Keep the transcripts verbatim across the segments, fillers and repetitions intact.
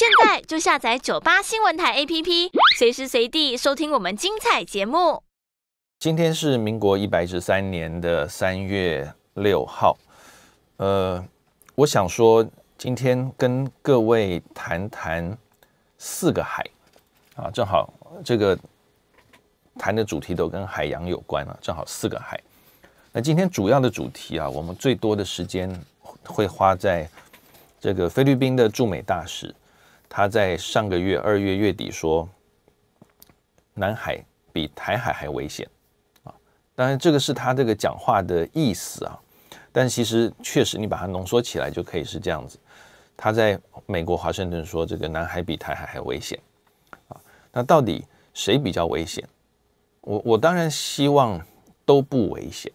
现在就下载九八新闻台 A P P， 随时随地收听我们精彩节目。今天是民国一百一十三年的三月六号，呃，我想说今天跟各位谈谈四个海啊，正好这个谈的主题都跟海洋有关啊，正好四个海。那今天主要的主题啊，我们最多的时间会花在这个菲律宾的驻美大使，他在上个月二月月底说，南海比台海还危险啊！当然，这个是他这个讲话的意思啊，但其实确实你把它浓缩起来就可以是这样子。他在美国华盛顿说，这个南海比台海还危险啊！那到底谁比较危险？我我当然希望都不危险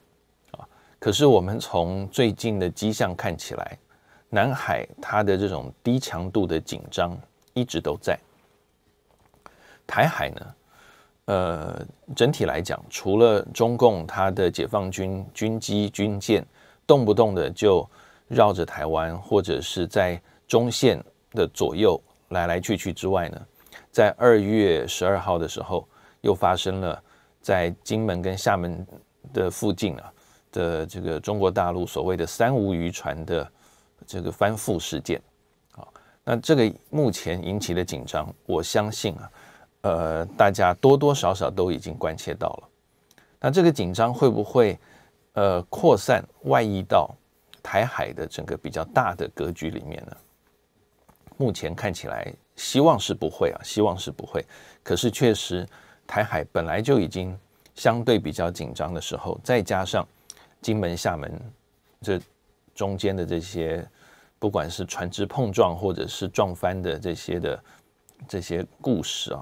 啊！可是我们从最近的迹象看起来，南海它的这种低强度的紧张一直都在。台海呢，呃，整体来讲，除了中共它的解放军军机、军舰动不动的就绕着台湾或者是在中线的左右来来去去之外呢，在二月十二号的时候，又发生了在金门跟厦门的附近啊的这个中国大陆所谓的三无渔船的这个翻覆事件啊，那这个目前引起的紧张，我相信啊，呃，大家多多少少都已经关切到了。那这个紧张会不会呃扩散外溢到台海的整个比较大的格局里面呢？目前看起来，希望是不会啊，希望是不会。可是确实，台海本来就已经相对比较紧张的时候，再加上金门、厦门这中间的这些，不管是船只碰撞或者是撞翻的这些的这些故事啊，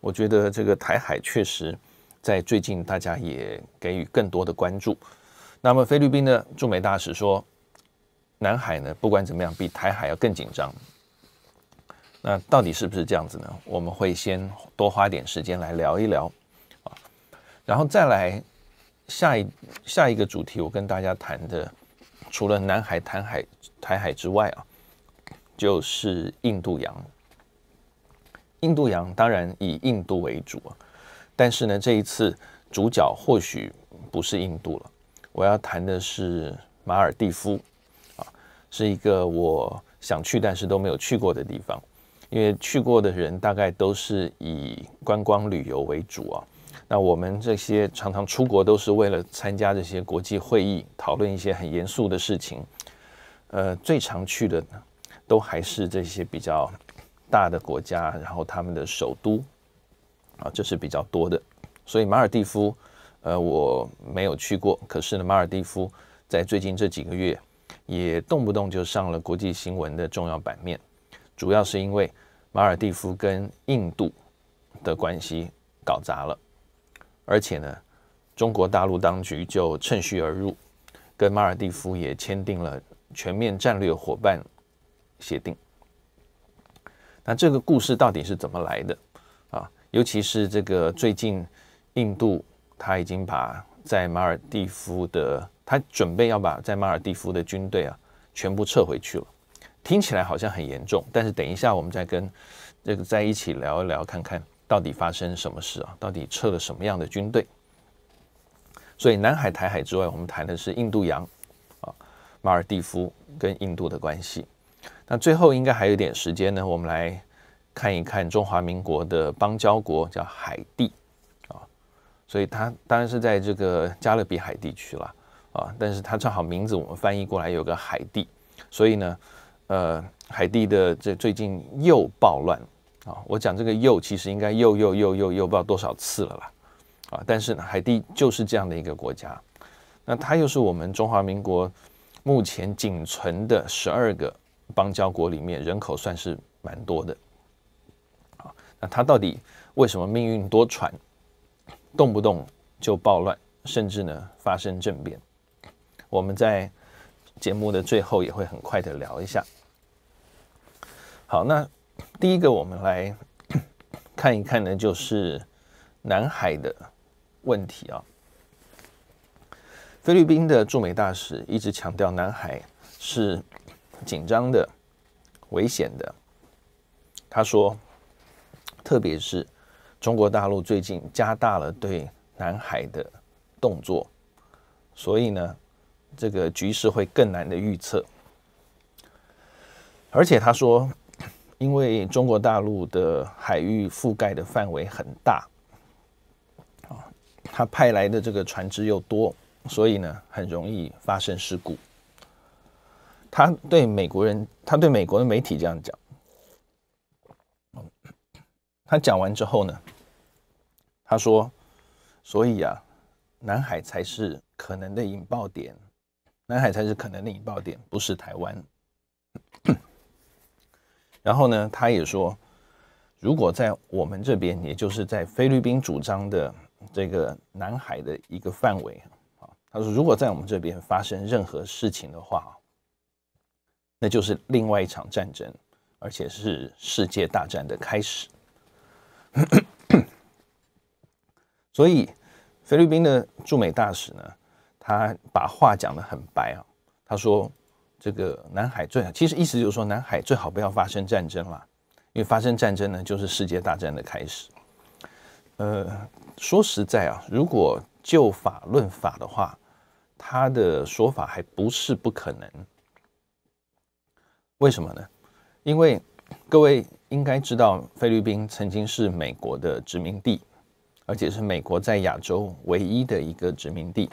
我觉得这个台海确实在最近大家也给予更多的关注。那么菲律宾的驻美大使说，南海呢不管怎么样比台海要更紧张。那到底是不是这样子呢？我们会先多花点时间来聊一聊啊，然后再来下一下一个主题，我跟大家谈的。除了南海、台海、台海之外啊，就是印度洋。印度洋当然以印度为主啊，但是呢，这一次主角或许不是印度了。我要谈的是马尔地夫啊，是一个我想去但是都没有去过的地方，因为去过的人大概都是以观光旅游为主啊。那我们这些常常出国都是为了参加这些国际会议，讨论一些很严肃的事情。呃，最常去的呢，都还是这些比较大的国家，然后他们的首都啊，这是比较多的。所以马尔地夫，呃，我没有去过，可是呢，马尔地夫在最近这几个月也动不动就上了国际新闻的重要版面，主要是因为马尔地夫跟印度的关系搞砸了。而且呢，中国大陆当局就趁虚而入，跟马尔地夫也签订了全面战略伙伴协定。那这个故事到底是怎么来的啊？尤其是这个最近，印度他已经把在马尔地夫的，他准备要把在马尔地夫的军队啊全部撤回去了。听起来好像很严重，但是等一下我们再跟这个在一起聊一聊看看。到底发生什么事啊？到底撤了什么样的军队？所以南海、台海之外，我们谈的是印度洋啊，马尔地夫跟印度的关系。那最后应该还有点时间呢，我们来看一看中华民国的邦交国叫海地啊，所以它当然是在这个加勒比海地区了啊，但是它正好名字我们翻译过来有个海地，所以呢，呃，海地的这最近又暴乱。啊，我讲这个又其实应该又又又又又不知道多少次了啦，啊，但是呢，海地就是这样的一个国家，那它又是我们中华民国目前仅存的十二个邦交国里面人口算是蛮多的，啊，那它到底为什么命运多舛，动不动就暴乱，甚至呢发生政变？我们在节目的最后也会很快的聊一下。好，那。第一个，我们来看一看呢，就是南海的问题啊。菲律宾的驻美大使一直强调，南海是紧张的、危险的，他说，特别是中国大陆最近加大了对南海的动作，所以呢，这个局势会更难的预测。而且他说，因为中国大陆的海域覆盖的范围很大，啊，他派来的这个船只又多，所以呢，很容易发生事故。他对美国人，他对美国的媒体这样讲。他讲完之后呢，他说：“所以啊，南海才是可能的引爆点，南海才是可能的引爆点，不是台湾。”然后呢，他也说，如果在我们这边，也就是在菲律宾主张的这个南海的一个范围啊，他说，如果在我们这边发生任何事情的话，那就是另外一场战争，而且是世界大战的开始。所以，菲律宾的驻美大使呢，他把话讲得很白啊。他说：“这个南海最好，其实意思就是说，南海最好不要发生战争啦，因为发生战争呢，就是世界大战的开始。”呃，说实在啊，如果就法论法的话，他的说法还不是不可能。为什么呢？因为各位应该知道，菲律宾曾经是美国的殖民地，而且是美国在亚洲唯一的一个殖民地。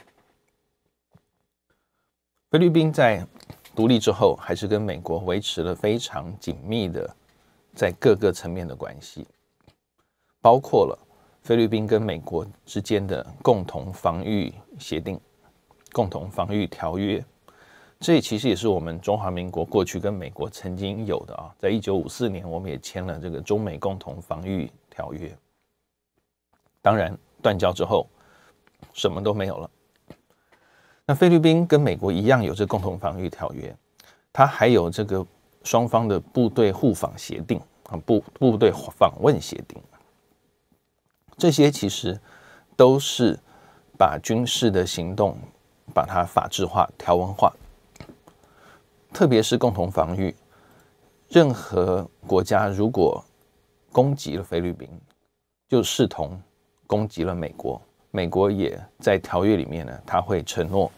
菲律宾在独立之后，还是跟美国维持了非常紧密的在各个层面的关系，包括了菲律宾跟美国之间的共同防御协定、共同防御条约。这其实也是我们中华民国过去跟美国曾经有的啊，在一九五四年我们也签了这个中美共同防御条约。当然，断交之后什么都没有了。那菲律宾跟美国一样有这共同防御条约，它还有这个双方的部队互访协定啊，部部队访问协定。这些其实都是把军事的行动把它法制化、条文化。特别是共同防御，任何国家如果攻击了菲律宾，就视同攻击了美国。美国也在条约里面呢，他会承诺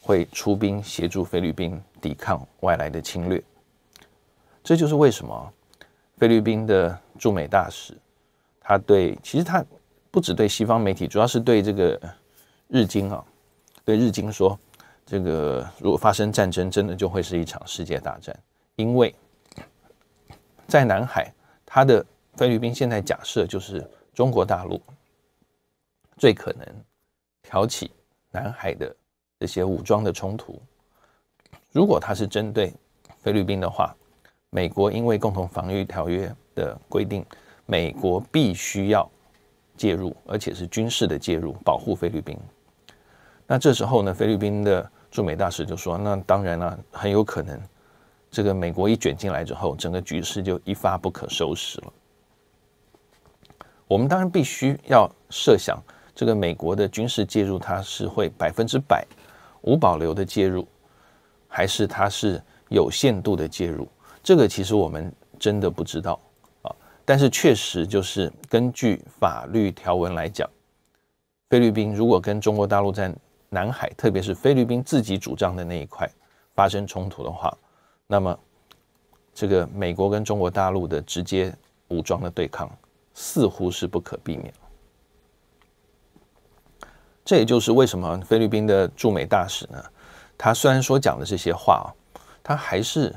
会出兵协助菲律宾抵抗外来的侵略。这就是为什么菲律宾的驻美大使，他对其实他不只对西方媒体，主要是对这个日经啊，对日经说。这个如果发生战争，真的就会是一场世界大战，因为在南海，它的菲律宾现在假设就是中国大陆最可能挑起南海的这些武装的冲突。如果它是针对菲律宾的话，美国因为共同防御条约的规定，美国必须要介入，而且是军事的介入，保护菲律宾。那这时候呢，菲律宾的驻美大使就说：“那当然了，很有可能，这个美国一卷进来之后，整个局势就一发不可收拾了。”我们当然必须要设想，这个美国的军事介入，它是会百分之百无保留的介入，还是它是有限度的介入？这个其实我们真的不知道啊。但是确实就是根据法律条文来讲，菲律宾如果跟中国大陆在南海，特别是菲律宾自己主张的那一块发生冲突的话，那么这个美国跟中国大陆的直接武装的对抗似乎是不可避免。这也就是为什么菲律宾的驻美大使呢，他虽然说讲的这些话，他还是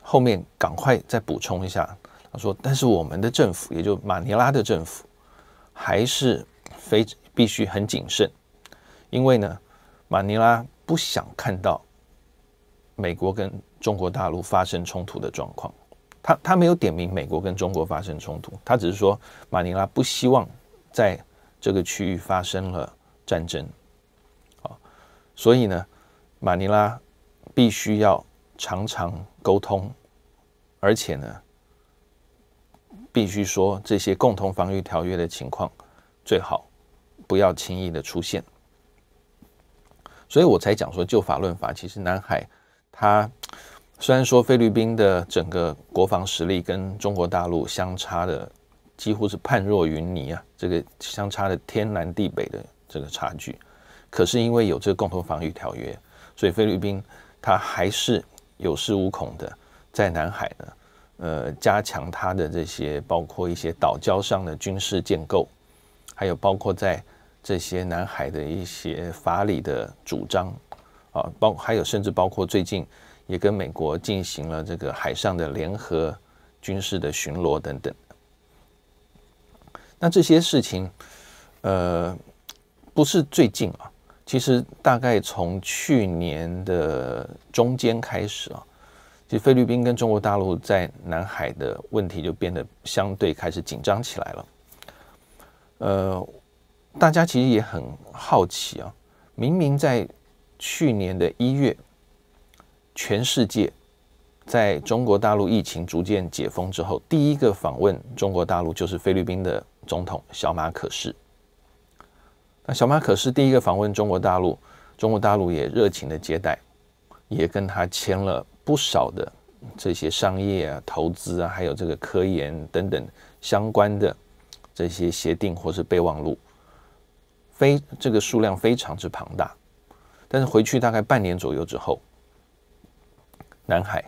后面赶快再补充一下，他说：“但是我们的政府，也就马尼拉的政府，还是非必须很谨慎。”因为呢，马尼拉不想看到美国跟中国大陆发生冲突的状况。他他没有点名美国跟中国发生冲突，他只是说马尼拉不希望在这个区域发生了战争。啊，所以呢，马尼拉必须要常常沟通，而且呢，必须说这些共同防御条约的情况最好不要轻易的出现。所以我才讲说，就法论法，其实南海它虽然说菲律宾的整个国防实力跟中国大陆相差的几乎是判若云泥啊，这个相差的天南地北的这个差距，可是因为有这个共同防御条约，所以菲律宾它还是有恃无恐的在南海呢，呃，加强它的这些包括一些岛礁上的军事建构，还有包括在这些南海的一些法理的主张啊，包还有甚至包括最近。 也跟美国进行了这个海上的联合军事的巡逻等等。那这些事情，呃，不是最近啊，其实大概从去年的中间开始啊，其实菲律宾跟中国大陆在南海的问题就变得相对开始紧张起来了。呃，大家其实也很好奇啊，明明在去年的一月。 全世界在中国大陆疫情逐渐解封之后，第一个访问中国大陆就是菲律宾的总统小马可仕。那小马可仕第一个访问中国大陆，中国大陆也热情的接待，也跟他签了不少的这些商业啊、投资啊，还有这个科研等等相关的这些协定或是备忘录，非这个数量非常之庞大。但是回去大概半年左右之后。 南海，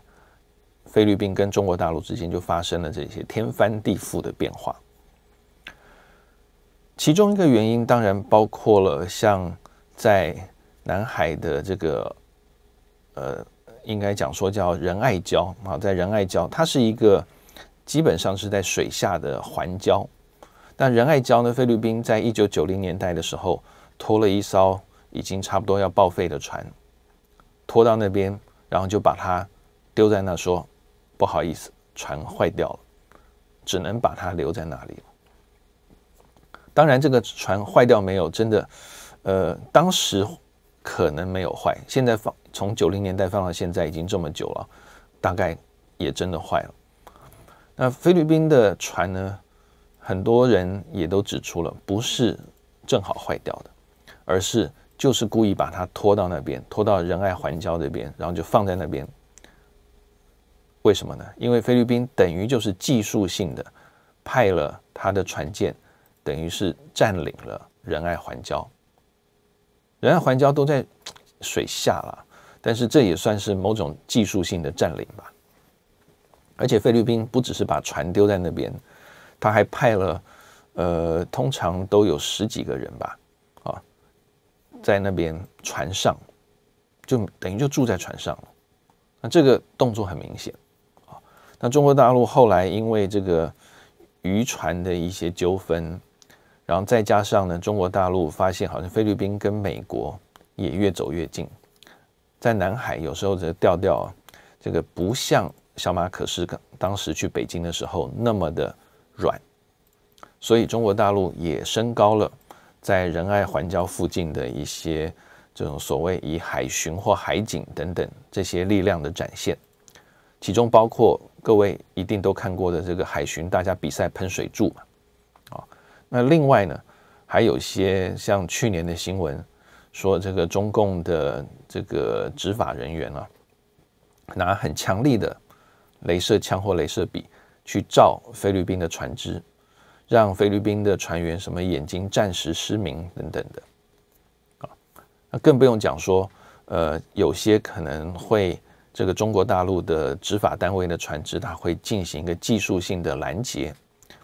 菲律宾跟中国大陆之间就发生了这些天翻地覆的变化。其中一个原因当然包括了像在南海的这个，呃，应该讲说叫仁爱礁啊，在仁爱礁，它是一个基本上是在水下的环礁。那仁爱礁呢，菲律宾在一九九零年代的时候拖了一艘已经差不多要报废的船，拖到那边。 然后就把它丢在那，说不好意思，船坏掉了，只能把它留在那里了。当然，这个船坏掉没有，真的，呃，当时可能没有坏，现在放从九零年代放到现在已经这么久了，大概也真的坏了。那菲律宾的船呢，很多人也都指出了，不是正好坏掉的，而是。 就是故意把它拖到那边，拖到仁爱环礁这边，然后就放在那边。为什么呢？因为菲律宾等于就是技术性的派了他的船舰，等于是占领了仁爱环礁。仁爱环礁都在水下了，但是这也算是某种技术性的占领吧。而且菲律宾不只是把船丢在那边，他还派了，呃，通常都有十几个人吧。 在那边船上，就等于就住在船上了。那这个动作很明显啊。那中国大陆后来因为这个渔船的一些纠纷，然后再加上呢，中国大陆发现好像菲律宾跟美国也越走越近，在南海有时候这个调调啊，这个不像小马可仕当时去北京的时候那么的软，所以中国大陆也升高了。 在仁爱环礁附近的一些这种所谓以海巡或海警等等这些力量的展现，其中包括各位一定都看过的这个海巡，大家比赛喷水柱嘛，啊，那另外呢，还有一些像去年的新闻说，这个中共的这个执法人员啊，拿很强力的镭射枪或镭射笔去照菲律宾的船只。 让菲律宾的船员什么眼睛暂时失明等等的，啊，那更不用讲说，呃，有些可能会这个中国大陆的执法单位的船只，它会进行一个技术性的拦截，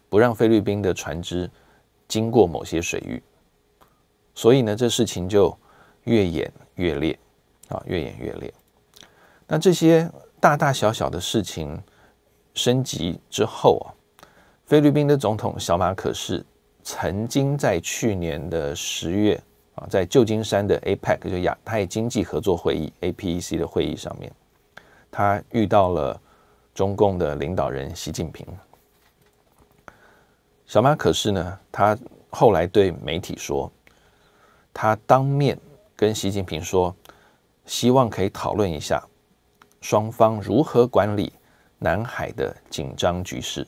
不让菲律宾的船只经过某些水域，所以呢，这事情就越演越烈，啊，越演越烈。那这些大大小小的事情升级之后啊。 菲律宾的总统小马可仕曾经在去年的十月啊，在旧金山的 A P E C 就亚太经济合作会议 （A P E C） 的会议上面，他遇到了中共的领导人习近平。小马可仕呢，他后来对媒体说，他当面跟习近平说，希望可以讨论一下双方如何管理南海的紧张局势。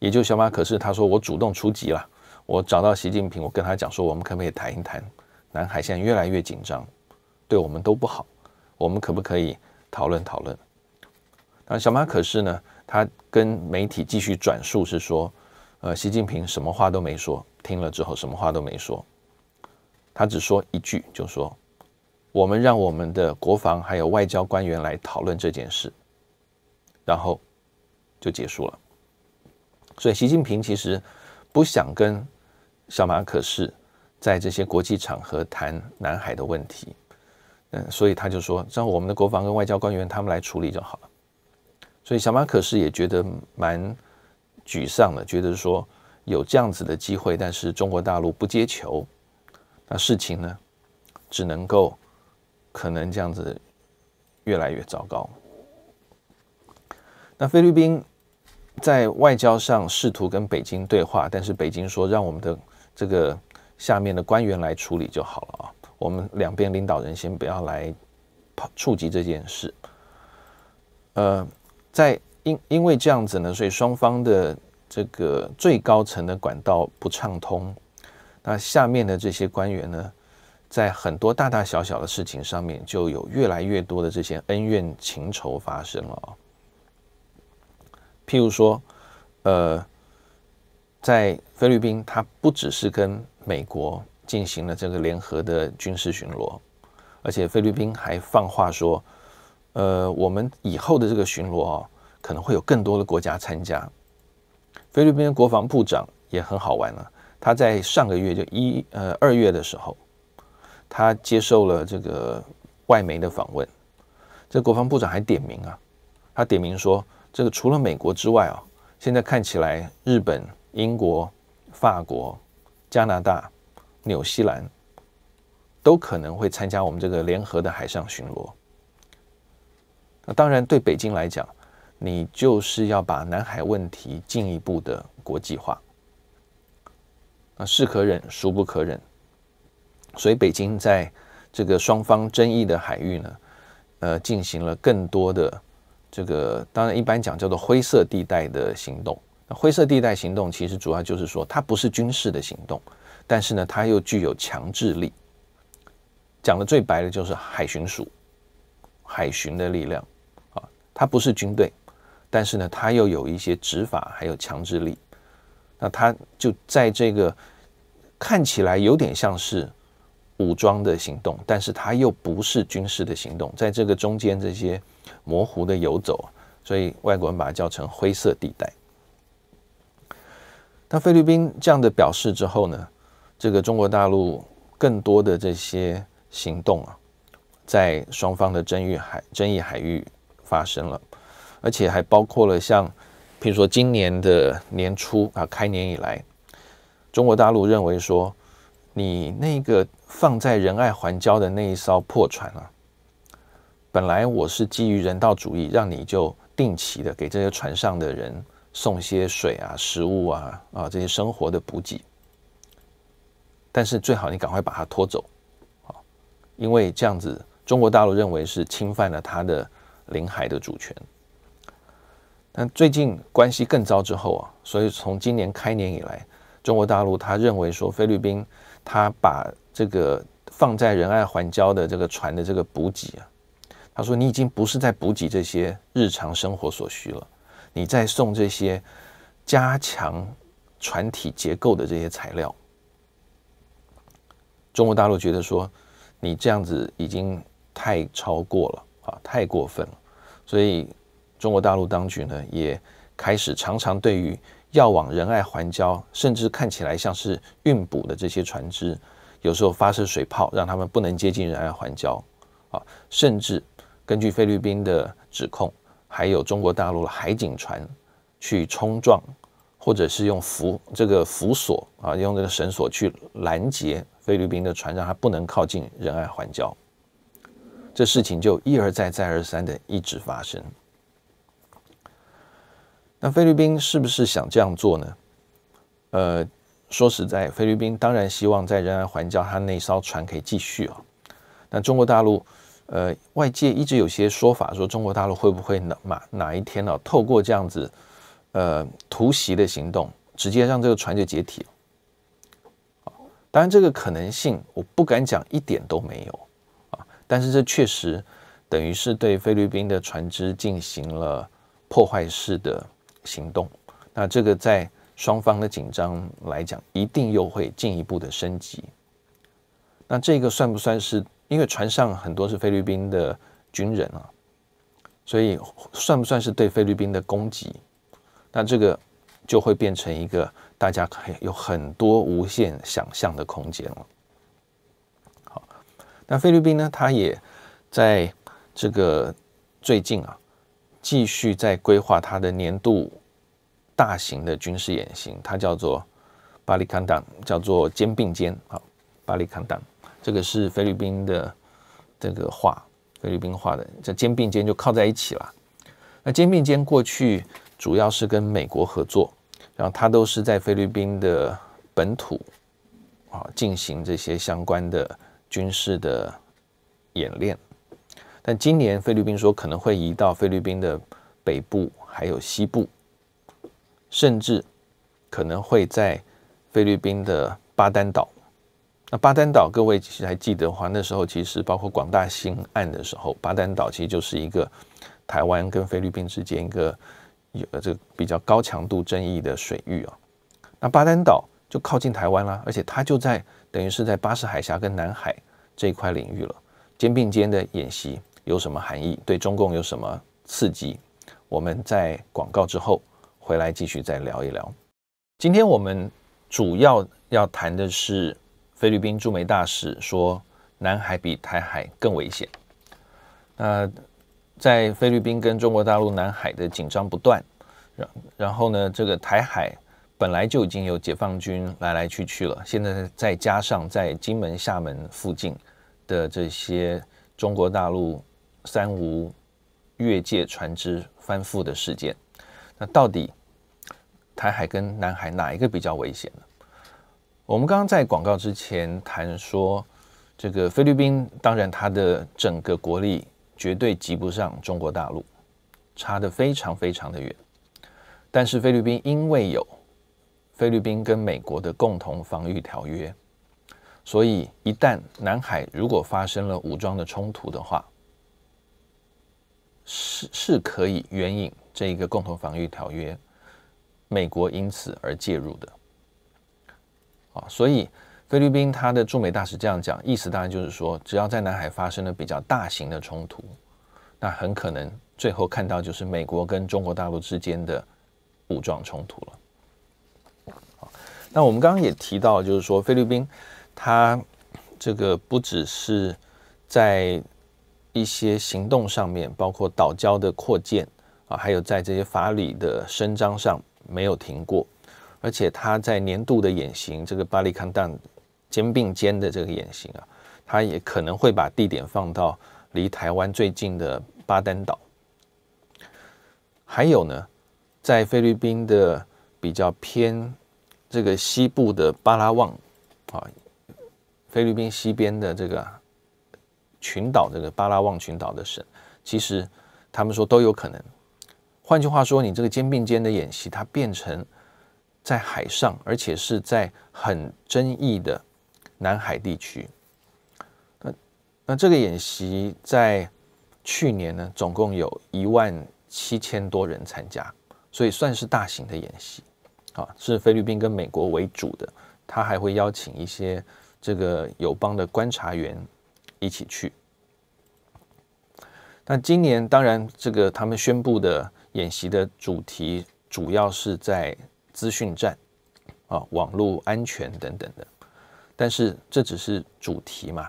也就小马可仕他说我主动出击了，我找到习近平，我跟他讲说，我们可不可以谈一谈，南海现在越来越紧张，对我们都不好，我们可不可以讨论讨论。那小马可是呢，他跟媒体继续转述是说，呃，习近平什么话都没说，听了之后什么话都没说，他只说一句，就说我们让我们的国防还有外交官员来讨论这件事，然后就结束了。所以习近平其实不想跟小马可仕在这些国际场合谈南海的问题，嗯，所以他就说让我们的国防跟外交官员他们来处理就好了。所以小马可仕也觉得蛮沮丧的，觉得说有这样子的机会，但是中国大陆不接球，那事情呢只能够可能这样子越来越糟糕。那菲律宾在外交上试图跟北京对话，但是北京说让我们的这个下面的官员来处理就好了啊，我们两边领导人先不要来触及这件事。呃，在因因为这样子呢，所以双方的这个最高层的管道不畅通，那下面的这些官员呢，在很多大大小小的事情上面就有越来越多的这些恩怨情仇发生了啊。譬如说，呃，在菲律宾，它不只是跟美国进行了这个联合的军事巡逻，而且菲律宾还放话说，呃，我们以后的这个巡逻啊，可能会有更多的国家参加。菲律宾的国防部长也很好玩啊，他在上个月就一呃二月的时候，他接受了这个外媒的访问，这国防部长还点名啊，他点名说，这个除了美国之外啊，现在看起来日本、英国、法国、加拿大、纽西兰都可能会参加我们这个联合的海上巡逻。那当然，对北京来讲，你就是要把南海问题进一步的国际化。那是可忍，孰不可忍？所以，北京在这个双方争议的海域呢，呃，进行了更多的。这个当然一般讲叫做灰色地带的行动。那灰色地带行动其实主要就是说，它不是军事的行动，但是呢，它又具有强制力。讲的最白的就是海巡署、海巡的力量啊，它不是军队，但是呢，它又有一些执法还有强制力。那它就在这个看起来有点像是武装的行动，但是它又不是军事的行动，在这个中间这些模糊的游走，所以外国人把它叫成灰色地带。那菲律宾这样的表示之后呢，这个中国大陆更多的这些行动啊，在双方的争议海争议海域发生了，而且还包括了像，譬如说今年的年初啊，开年以来，中国大陆认为说，你那个放在仁爱环礁的那一艘破船啊，本来我是基于人道主义，让你就定期的给这些船上的人送些水啊、食物啊、啊这些生活的补给，但是最好你赶快把它拖走，啊，因为这样子中国大陆认为是侵犯了他的领海的主权。但最近关系更糟之后啊，所以从今年开年以来，中国大陆他认为说菲律宾他把这个放在仁爱环礁的这个船的这个补给啊。他说：“你已经不是在补给这些日常生活所需了，你在送这些加强船体结构的这些材料。”中国大陆觉得说：“你这样子已经太超过了啊，太过分了。”所以中国大陆当局呢，也开始常常对于要往仁爱环礁，甚至看起来像是运补的这些船只，有时候发射水炮，让他们不能接近仁爱环礁啊，甚至。根据菲律宾的指控，还有中国大陆的海警船去冲撞，或者是用浮这个浮索啊，用这个绳索去拦截菲律宾的船，让它不能靠近仁爱环礁。这事情就一而再、再而三的一直发生。那菲律宾是不是想这样做呢？呃，说实在，菲律宾当然希望在仁爱环礁，它那艘船可以继续啊。那中国大陆。呃，外界一直有些说法说，中国大陆会不会哪哪一天呢、啊，透过这样子，呃，突袭的行动，直接让这个船就解体了？当然，这个可能性我不敢讲一点都没有啊，但是这确实等于是对菲律宾的船只进行了破坏式的行动。那这个在双方的紧张来讲，一定又会进一步的升级。那这个算不算是？因为船上很多是菲律宾的军人啊，所以算不算是对菲律宾的攻击？那这个就会变成一个大家可以有很多无限想象的空间了。好，那菲律宾呢，它也在这个最近啊，继续在规划它的年度大型的军事演习，它叫做巴里康丹，叫做肩并肩啊，巴里康丹，这个是菲律宾的这个话，菲律宾话的叫肩并肩就靠在一起了。那肩并肩过去主要是跟美国合作，然后它都是在菲律宾的本土啊进行这些相关的军事的演练。但今年菲律宾说可能会移到菲律宾的北部还有西部，甚至可能会在菲律宾的巴丹岛。那巴丹岛各位其实还记得的话，那时候其实包括广大新案的时候，巴丹岛其实就是一个台湾跟菲律宾之间一个有这个比较高强度争议的水域啊，那巴丹岛就靠近台湾啦，而且它就在等于是在巴士海峡跟南海这一块领域了。肩并肩的演习有什么含义？对中共有什么刺激？我们在广告之后回来继续再聊一聊。今天我们主要要谈的是菲律宾驻美大使说南海比台海更危险。那在菲律宾跟中国大陆南海的紧张不断，然然后呢，这个台海本来就已经有解放军来来去去了，现在再加上在金门、厦门附近的这些中国大陆三无越界船只翻覆的事件，那到底台海跟南海哪一个比较危险呢？我们刚刚在广告之前谈说，这个菲律宾当然它的整个国力绝对及不上中国大陆，差得非常非常的远。但是菲律宾因为有菲律宾跟美国的共同防御条约，所以一旦南海如果发生了武装的冲突的话，是是可以援引这一个共同防御条约，美国因此而介入的。啊，所以菲律宾他的驻美大使这样讲，意思当然就是说，只要在南海发生了比较大型的冲突，那很可能最后看到就是美国跟中国大陆之间的武装冲突了。好，那我们刚刚也提到，就是说菲律宾他这个不只是在一些行动上面，包括岛礁的扩建啊，还有在这些法理的伸张上没有停过，而且他在年度的演习，这个巴里康丹肩并肩的这个演习啊，它也可能会把地点放到离台湾最近的巴丹岛。还有呢，在菲律宾的比较偏这个西部的巴拉望啊，菲律宾西边的这个群岛，这个巴拉望群岛的省，其实他们说都有可能。换句话说，你这个肩并肩的演习，它变成在海上，而且是在很争议的南海地区。那那这个演习在去年呢，总共有一万七千多人参加，所以算是大型的演习啊，是菲律宾跟美国为主的。他还会邀请一些这个友邦的观察员一起去。那今年当然，这个他们宣布的演习的主题主要是在资讯战啊、网络安全等等的，但是这只是主题嘛，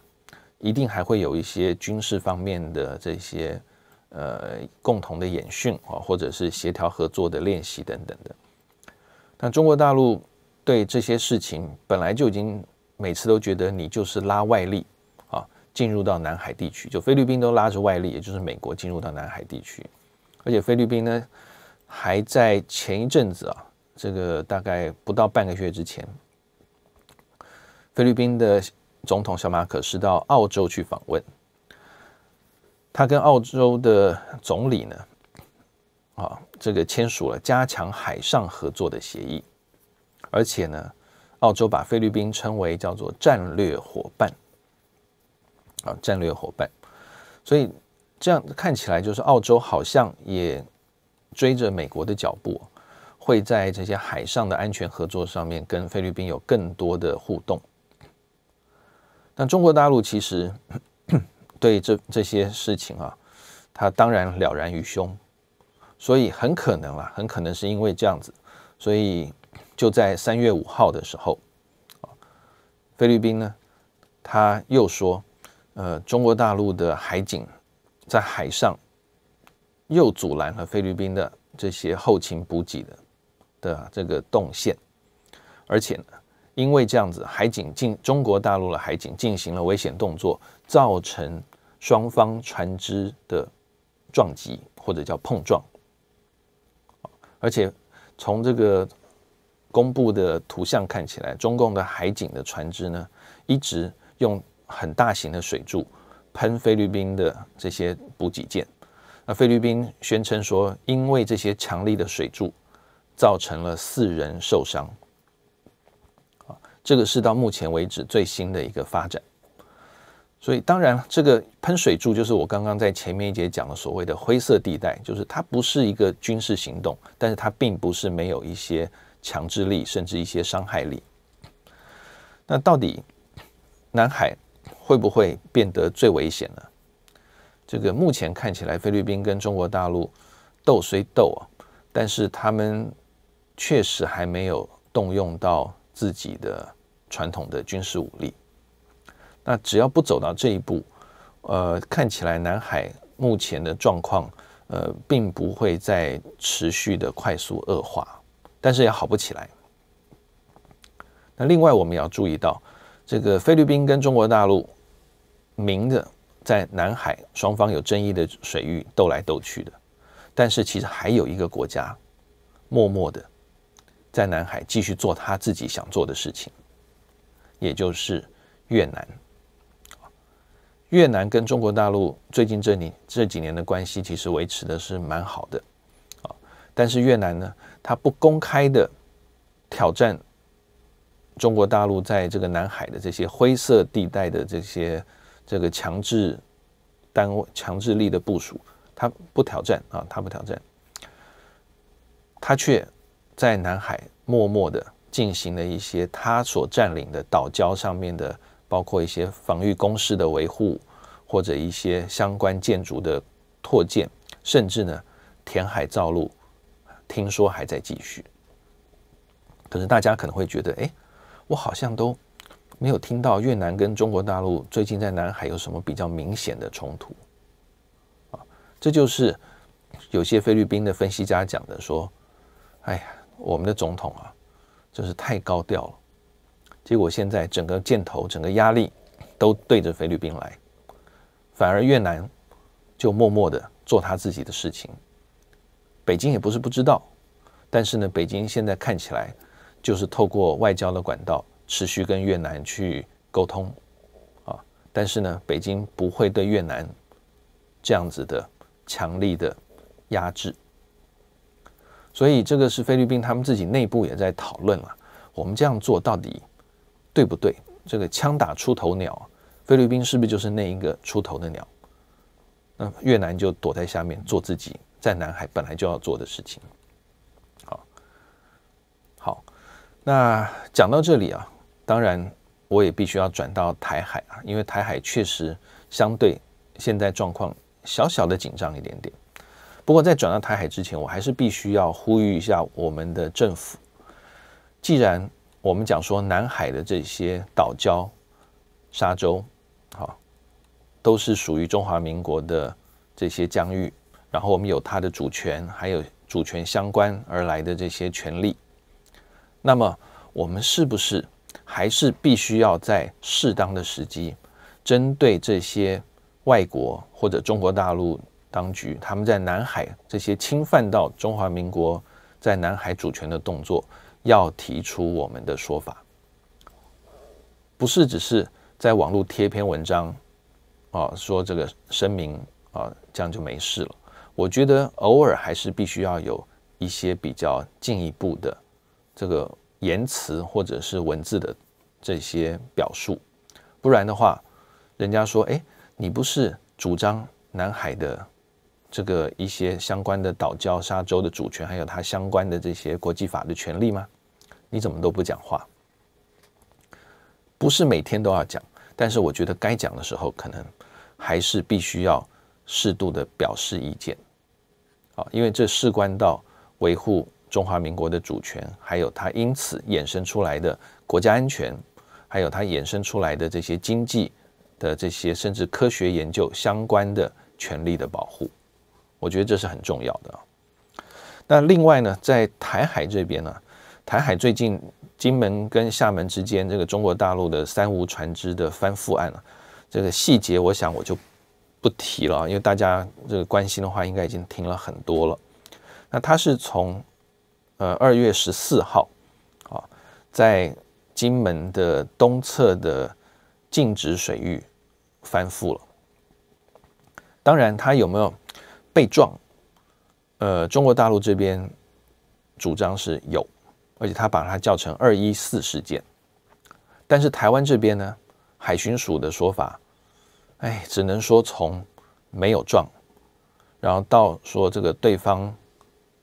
一定还会有一些军事方面的这些呃共同的演训啊，或者是协调合作的练习等等的。那中国大陆对这些事情本来就已经每次都觉得你就是拉外力啊，进入到南海地区，就菲律宾都拉着外力，也就是美国进入到南海地区，而且菲律宾呢还在前一阵子啊。这个大概不到半个月之前，菲律宾的总统小马可仕到澳洲去访问，他跟澳洲的总理呢，啊，这个签署了加强海上合作的协议，而且呢，澳洲把菲律宾称为叫做战略伙伴，啊，战略伙伴，所以这样看起来就是澳洲好像也追着美国的脚步，会在这些海上的安全合作上面跟菲律宾有更多的互动。那中国大陆其实对这这些事情啊，它当然了然于胸，所以很可能啦、啊，很可能是因为这样子，所以就在三月五号的时候，菲律宾呢，他又说，呃，中国大陆的海警在海上又阻拦了菲律宾的这些后勤补给的的这个动线，而且呢，因为这样子，海警进中国大陆的海警进行了危险动作，造成双方船只的撞击或者叫碰撞，而且从这个公布的图像看起来，中共的海警的船只呢，一直用很大型的水柱喷菲律宾的这些补给舰。那菲律宾宣称说，因为这些强力的水柱造成了四人受伤。啊，这个是到目前为止最新的一个发展。所以当然，这个喷水柱就是我刚刚在前面一节讲的所谓的灰色地带，就是它不是一个军事行动，但是它并不是没有一些强制力，甚至一些伤害力。那到底南海会不会变得最危险呢？这个目前看起来，菲律宾跟中国大陆斗虽斗啊，但是他们确实还没有动用到自己的传统的军事武力。那只要不走到这一步，呃，看起来南海目前的状况，呃，并不会再持续的快速恶化。但是也好不起来。那另外我们也要注意到，这个菲律宾跟中国大陆明着在南海双方有争议的水域斗来斗去的，但是其实还有一个国家默默的在南海继续做他自己想做的事情，也就是越南。越南跟中国大陆最近这里这几年的关系其实维持的是蛮好的。但是越南呢，它不公开的挑战中国大陆在这个南海的这些灰色地带的这些这个强制单位、强制力的部署，它不挑战啊，它不挑战，它却在南海默默的进行了一些它所占领的岛礁上面的，包括一些防御工事的维护，或者一些相关建筑的拓建，甚至呢填海造陆。听说还在继续，可是大家可能会觉得，哎，我好像都没有听到越南跟中国大陆最近在南海有什么比较明显的冲突啊？这就是有些菲律宾的分析家讲的，说，哎呀，我们的总统啊，就是太高调了，结果现在整个箭头、整个压力都对着菲律宾来，反而越南就默默的做他自己的事情。北京也不是不知道，但是呢，北京现在看起来就是透过外交的管道持续跟越南去沟通啊。但是呢，北京不会对越南这样子的强力的压制，所以这个是菲律宾他们自己内部也在讨论了、啊，我们这样做到底对不对？这个枪打出头鸟，菲律宾是不是就是那一个出头的鸟？那越南就躲在下面做自己。在南海本来就要做的事情。好，好，那讲到这里啊，当然我也必须要转到台海啊，因为台海确实相对现在状况小小的紧张一点点。不过在转到台海之前，我还是必须要呼吁一下我们的政府，既然我们讲说南海的这些岛礁、沙洲，好，都是属于中华民国的这些疆域。然后我们有它的主权，还有主权相关而来的这些权利。那么我们是不是还是必须要在适当的时机，针对这些外国或者中国大陆当局，他们在南海这些侵犯到中华民国在南海主权的动作，要提出我们的说法？不是只是在网络贴一篇文章啊，说这个声明啊，这样就没事了。我觉得偶尔还是必须要有一些比较进一步的这个言辞或者是文字的这些表述，不然的话，人家说，哎，你不是主张南海的这个一些相关的岛礁、沙洲的主权，还有它相关的这些国际法的权利吗？你怎么都不讲话？不是每天都要讲，但是我觉得该讲的时候，可能还是必须要适度的表示意见，啊，因为这事关到维护中华民国的主权，还有它因此衍生出来的国家安全，还有它衍生出来的这些经济的这些，甚至科学研究相关的权利的保护。我觉得这是很重要的啊。那另外呢，在台海这边呢，台海最近金门跟厦门之间这个中国大陆的三无船只的翻覆案啊，这个细节我想我就不提了啊，因为大家这个关心的话，应该已经听了很多了。那它是从呃二月十四号啊，在金门的东侧的禁止水域翻覆了。当然，它有没有被撞？呃，中国大陆这边主张是有，而且他把它叫成二一四事件。但是台湾这边呢，海巡署的说法，哎，只能说从没有撞，然后到说这个对方，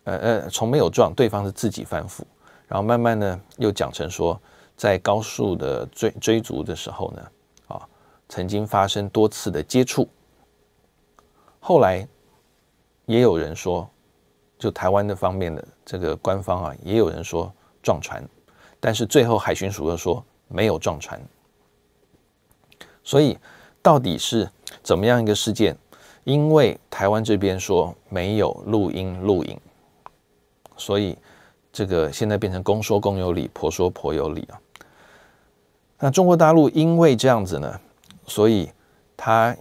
呃呃，从没有撞，对方是自己翻覆，然后慢慢呢又讲成说，在高速的追追逐的时候呢，啊，曾经发生多次的接触，后来。也有人说，就台湾的方面的这个官方啊，也有人说撞船，但是最后海巡署又说没有撞船。所以到底是怎么样一个事件？因为台湾这边说没有录音录影，所以这个现在变成公说公有理，婆说婆有理啊。那中国大陆因为这样子呢，所以他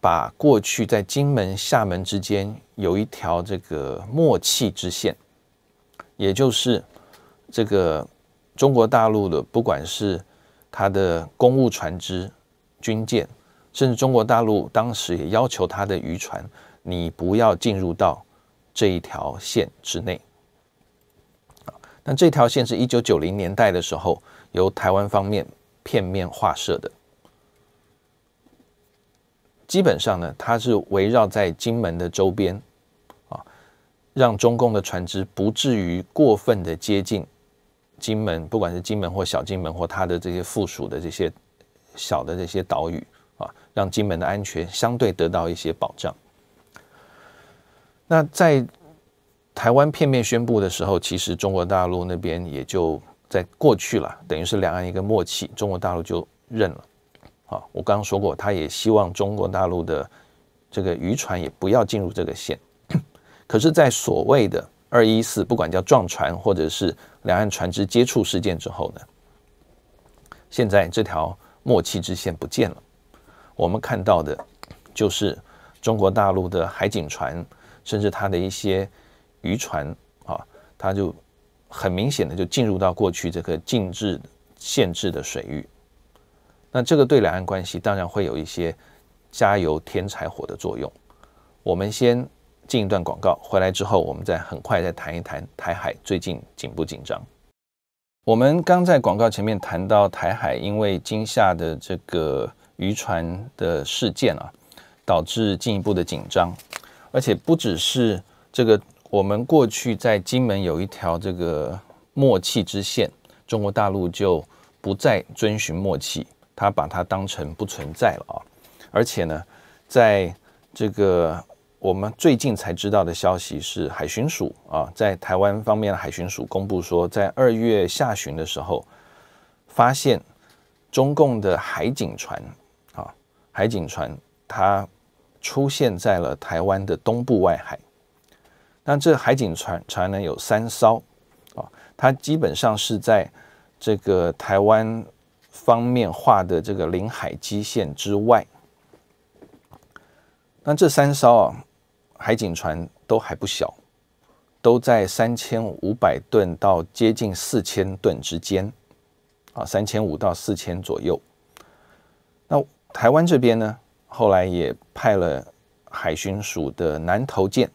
把过去在金门、厦门之间有一条这个默契之线，也就是这个中国大陆的，不管是它的公务船只、军舰，甚至中国大陆当时也要求它的渔船，你不要进入到这一条线之内。那这条线是一九九零年代的时候由台湾方面片面画设的。基本上呢，它是围绕在金门的周边，啊，让中共的船只不至于过分的接近金门，不管是金门或小金门或它的这些附属的这些小的这些岛屿啊，让金门的安全相对得到一些保障。那在台湾片面宣布的时候，其实中国大陆那边也就在过去了，等于是两岸一个默契，中国大陆就认了。啊，我刚刚说过，他也希望中国大陆的这个渔船也不要进入这个线。可是，在所谓的二一四，不管叫撞船或者是两岸船只接触事件之后呢，现在这条默契之线不见了。我们看到的就是中国大陆的海警船，甚至它的一些渔船啊，它就很明显的就进入到过去这个禁制限制的水域。那这个对两岸关系当然会有一些加油添柴火的作用。我们先进一段广告，回来之后我们再很快再谈一谈台海最近紧不紧张。我们刚在广告前面谈到台海因为今夏的这个渔船的事件啊，导致进一步的紧张，而且不只是这个我们过去在金门有一条这个默契之线，中国大陆就不再遵循默契。他把它当成不存在了啊！而且呢，在这个我们最近才知道的消息是，海巡署啊，在台湾方面的海巡署公布说，在二月下旬的时候，发现中共的海警船啊，海警船它出现在了台湾的东部外海。那这海警船船呢有三艘啊，它基本上是在这个台湾方面画的这个领海基线之外。那这三艘啊海警船都还不小，都在三千五百吨到接近四千吨之间啊，三千五到四千左右。那台湾这边呢，后来也派了海巡署的南投舰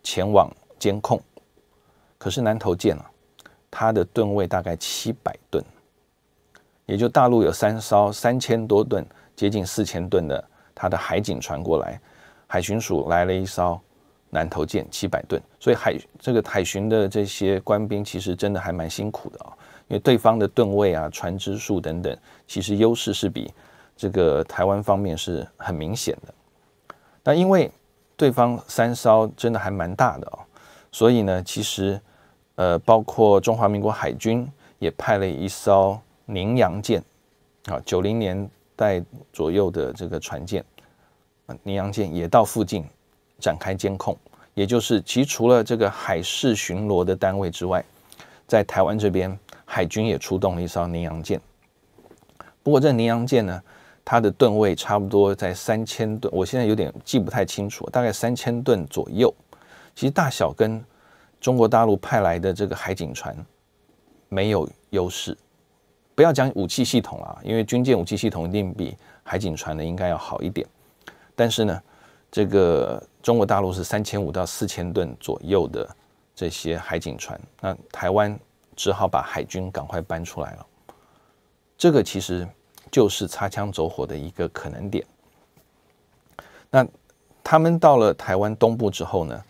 前往监控，可是南投舰啊，它的吨位大概七百吨。也就大陆有三艘三千多吨接近四千吨的它的海警船过来，海巡署来了一艘南投舰七百吨，所以海这个海巡的这些官兵其实真的还蛮辛苦的啊、哦，因为对方的吨位啊、船只数等等，其实优势是比这个台湾方面是很明显的。那因为对方三艘真的还蛮大的哦，所以呢，其实呃，包括中华民国海军也派了一艘宁阳舰，啊，九零年代左右的这个船舰，宁阳舰也到附近展开监控，也就是其除了这个海事巡逻的单位之外，在台湾这边海军也出动了一艘宁阳舰。不过这宁阳舰呢，它的吨位差不多在三千吨，我现在有点记不太清楚，大概三千吨左右。其实大小跟中国大陆派来的这个海警船没有优势，不要讲武器系统啊，因为军舰武器系统一定比海警船的应该要好一点。但是呢，这个中国大陆是三千五到四千吨左右的这些海警船，那台湾只好把海军赶快搬出来了。这个其实就是擦枪走火的一个可能点。那他们到了台湾东部之后呢，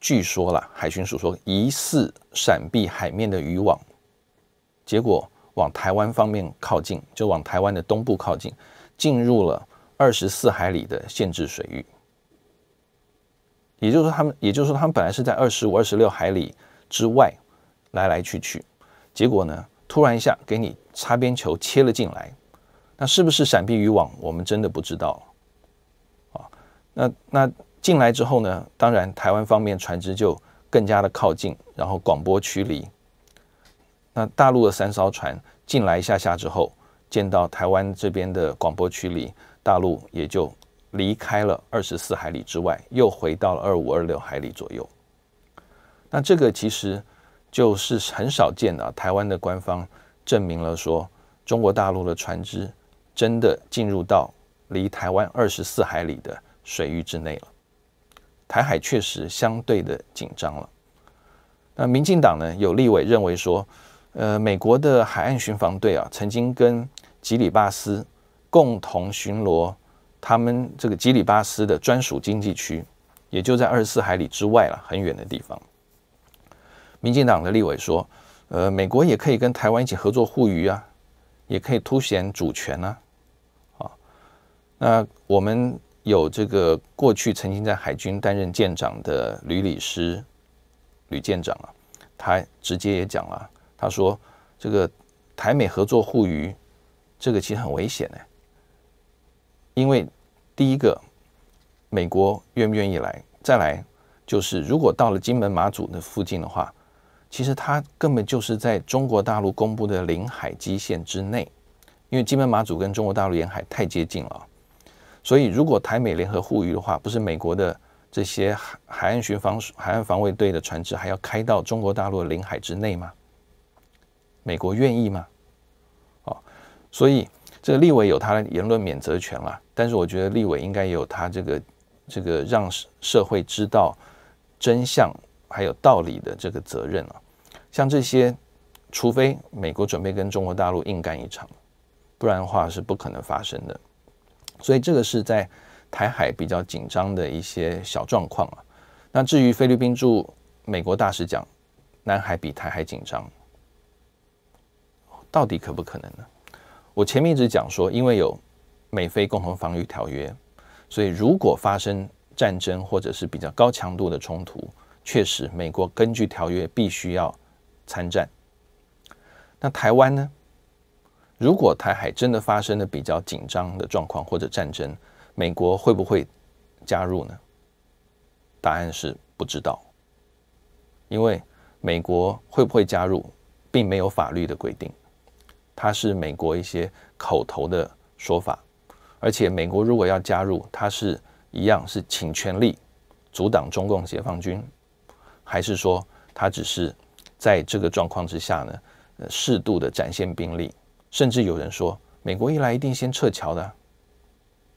据说啦，海巡署说疑似闪避海面的渔网，结果往台湾方面靠近，就往台湾的东部靠近，进入了二十四海里的限制水域。也就是说，他们也就是说，他们本来是在二十五、二十六海里之外来来去去，结果呢，突然一下给你擦边球切了进来，那是不是闪避渔网，我们真的不知道啊。那那进来之后呢，当然台湾方面船只就更加的靠近，然后广播驱离。那大陆的三艘船进来一下下之后，见到台湾这边的广播驱离，大陆也就离开了二十四海里之外，又回到了二五二六海里左右。那这个其实就是很少见的、啊，台湾的官方证明了说，中国大陆的船只真的进入到离台湾二十四海里的水域之内了。台海确实相对的紧张了。那民进党呢，有立委认为说，呃，美国的海岸巡防队啊，曾经跟吉里巴斯共同巡逻他们这个吉里巴斯的专属经济区，也就在二十四海里之外了，很远的地方。民进党的立委说，呃，美国也可以跟台湾一起合作护渔啊，也可以凸显主权啊，啊，那我们有这个过去曾经在海军担任舰长的吕礼师，吕舰长啊，他直接也讲了，他说这个台美合作护渔，这个其实很危险哎、欸，因为第一个，美国愿不愿意来，再来就是如果到了金门马祖的附近的话。其实它根本就是在中国大陆公布的领海基线之内，因为金门马祖跟中国大陆沿海太接近了，所以如果台美联合护渔的话，不是美国的这些海岸巡防海岸防卫队的船只还要开到中国大陆的领海之内吗？美国愿意吗？哦，所以这个立委有他的言论免责权啦，但是我觉得立委应该有他这个这个让社会知道真相。还有道理的这个责任啊，像这些，除非美国准备跟中国大陆硬干一场，不然的话是不可能发生的。所以这个是在台海比较紧张的一些小状况啊。那至于菲律宾驻美国大使讲，南海比台海紧张，到底可不可能呢？我前面一直讲说，因为有美菲共同防御条约，所以如果发生战争或者是比较高强度的冲突。确实，美国根据条约必须要参战。那台湾呢？如果台海真的发生了比较紧张的状况或者战争，美国会不会加入呢？答案是不知道，因为美国会不会加入，并没有法律的规定，它是美国一些口头的说法。而且，美国如果要加入，它是一样是请全力阻挡中共解放军。还是说他只是在这个状况之下呢，呃，适度的展现兵力，甚至有人说美国一来一定先撤侨的啊，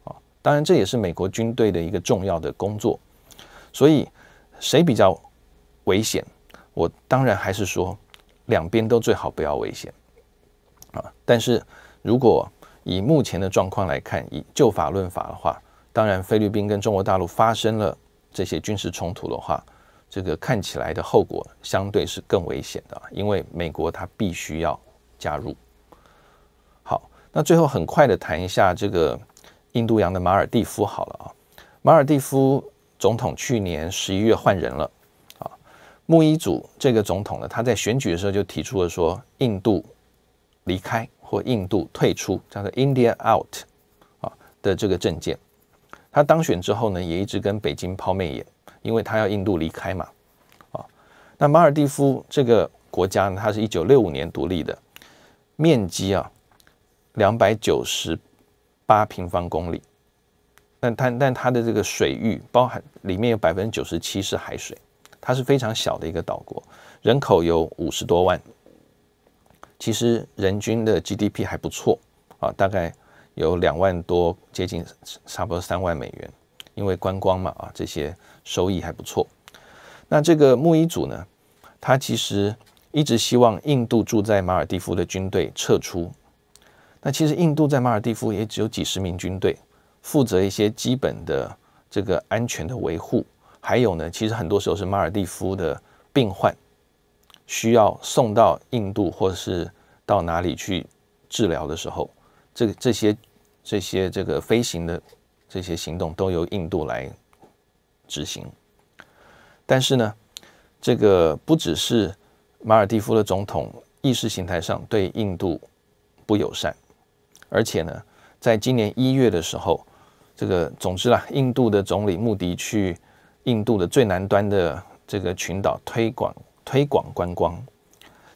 哦，当然这也是美国军队的一个重要的工作，所以谁比较危险？我当然还是说两边都最好不要危险啊。但是如果以目前的状况来看，以就法论法的话，当然，菲律宾跟中国大陆发生了这些军事冲突的话，这个看起来的后果相对是更危险的，因为美国它必须要加入。好，那最后很快的谈一下这个印度洋的马尔地夫好了啊，马尔地夫总统去年十一月换人了啊，穆伊祖这个总统呢，他在选举的时候就提出了说，印度离开或印度退出，叫做 India Out 啊的这个政见。 他当选之后呢，也一直跟北京抛媚眼，因为他要印度离开嘛，啊，那马尔地夫这个国家呢，它是一九六五年独立的，面积啊两百九十八平方公里，但它但它的这个水域包含里面有百分之九十七是海水，它是非常小的一个岛国，人口有五十多万，其实人均的 G D P 还不错啊，大概 有两万多，接近差不多三万美元，因为观光嘛啊，这些收益还不错。那这个穆伊祖呢，他其实一直希望印度驻在马尔地夫的军队撤出。那其实印度在马尔地夫也只有几十名军队，负责一些基本的这个安全的维护，还有呢，其实很多时候是马尔地夫的病患需要送到印度或是到哪里去治疗的时候， 这这些这些这个飞行的这些行动都由印度来执行，但是呢，这个不只是马尔地夫的总统意识形态上对印度不友善，而且呢，在今年一月的时候，这个总之啦，印度的总理穆迪去印度的最南端的这个群岛推广推广观光，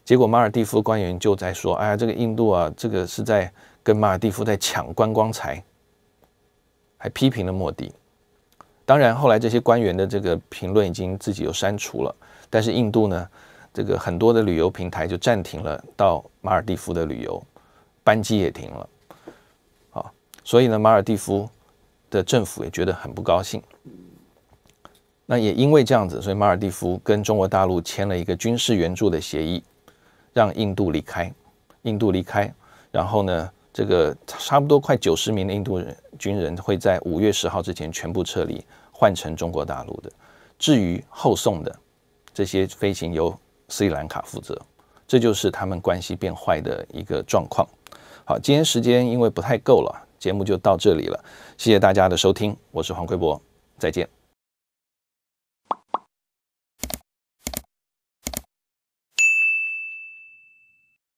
结果马尔地夫官员就在说，哎呀，这个印度啊，这个是在 跟马尔地夫在抢观光财，还批评了莫迪。当然，后来这些官员的这个评论已经自己有删除了。但是印度呢，这个很多的旅游平台就暂停了到马尔地夫的旅游，班机也停了。啊，所以呢，马尔地夫的政府也觉得很不高兴。那也因为这样子，所以马尔地夫跟中国大陆签了一个军事援助的协议，让印度离开。印度离开，然后呢， 这个差不多快九十名的印度人军人会在五月十号之前全部撤离，换成中国大陆的。至于后送的这些飞行由斯里兰卡负责，这就是他们关系变坏的一个状况。好，今天时间因为不太够了，节目就到这里了，谢谢大家的收听，我是黄奎博，再见。